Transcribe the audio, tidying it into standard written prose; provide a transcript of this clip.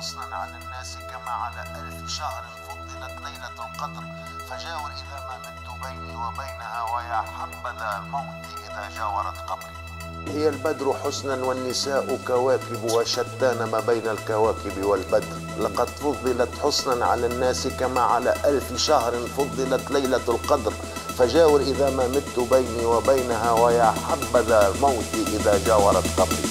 فصلا عن الناس كما على 1000 شهر فضلت ليلة القدر. فجاور إذا ما مت بيني وبينها، ويا حبذا الموت إذا جاورت قبري. هي البدر حسنا والنساء كواكب، وشتان ما بين الكواكب والبدر. لقد فضلت حسنا على الناس كما على 1000 شهر فضلت ليلة القدر. فجاور إذا ما مت بيني وبينها، ويا حبذا موتي إذا جاورت قبري.